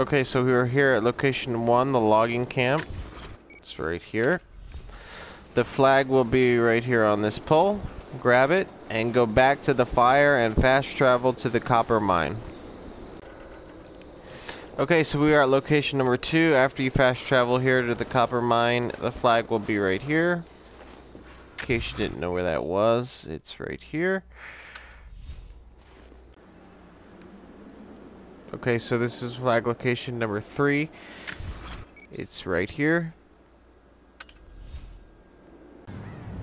Okay, so we were here at location 1, the logging camp. It's right here. The flag will be right here on this pole. Grab it and go back to the fire and fast travel to the copper mine. Okay, so we are at location number 2. After you fast travel here to the copper mine, the flag will be right here. In case you didn't know where that was, it's right here. Okay, so this is flag location number 3. It's right here.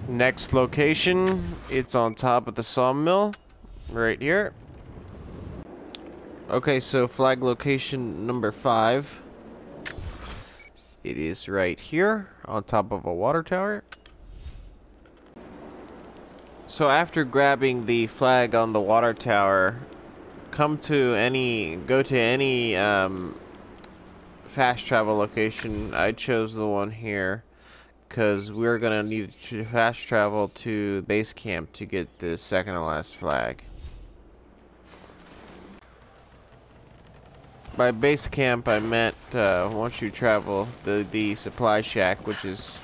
Next location, it's on top of the sawmill, right here. Okay, so flag location number 5. It is right here, on top of a water tower. So after grabbing the flag on the water tower, go to any fast travel location. I chose the one here, because we're gonna need to fast travel to base camp to get the second to last flag. By base camp I meant once you travel the supply shack, which is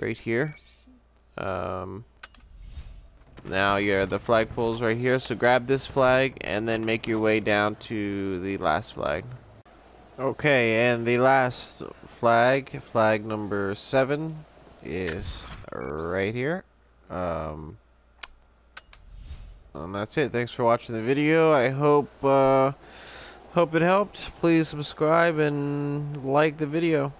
right here. Now the flagpole's right here, so grab this flag and then make your way down to the last flag. Okay, and the last flag, flag number 7, is right here. And that's it. Thanks for watching the video. I hope it helped. Please subscribe and like the video.